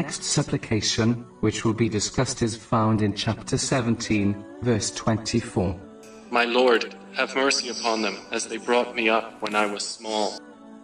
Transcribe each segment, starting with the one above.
next supplication, which will be discussed, is found in chapter 17, verse 24. My Lord, have mercy upon them, as they brought me up when I was small.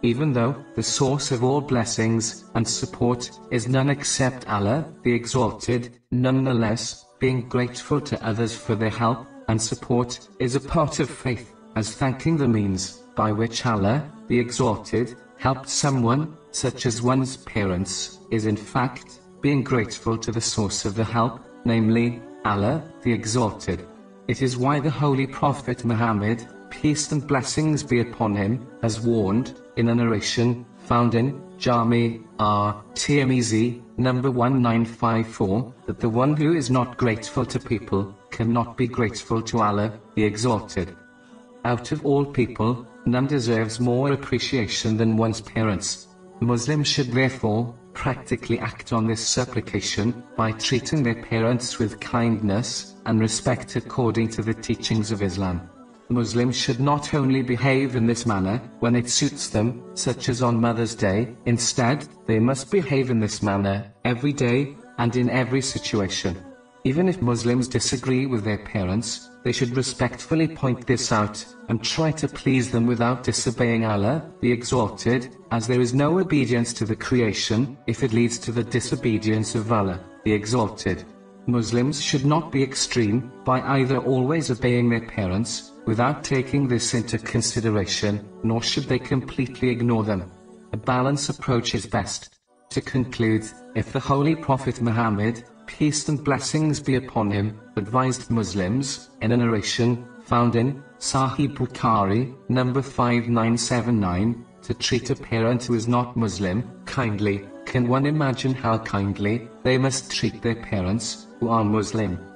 Even though the source of all blessings and support is none except Allah, the Exalted, nonetheless, being grateful to others for their help and support is a part of faith, as thanking the means by which Allah, the Exalted, helped someone, such as one's parents, is in fact being grateful to the source of the help, namely, Allah, the Exalted. It is why the Holy Prophet Muhammad, peace and blessings be upon him, has warned, in a narration found in Jami' al-Tirmidhi, number 1954, that the one who is not grateful to people cannot be grateful to Allah, the Exalted. Out of all people, none deserves more appreciation than one's parents. Muslims should therefore practically act on this supplication by treating their parents with kindness and respect according to the teachings of Islam. Muslims should not only behave in this manner when it suits them, such as on Mother's Day. Instead, they must behave in this manner every day and in every situation. Even if Muslims disagree with their parents, they should respectfully point this out and try to please them without disobeying Allah, the Exalted, as there is no obedience to the creation if it leads to the disobedience of Allah, the Exalted. Muslims should not be extreme by either always obeying their parents without taking this into consideration, nor should they completely ignore them. A balanced approach is best. To conclude, if the Holy Prophet Muhammad, peace and blessings be upon him, advised Muslims, in a narration found in Sahih Bukhari, number 5979, to treat a parent who is not Muslim kindly, can one imagine how kindly they must treat their parents who are Muslim?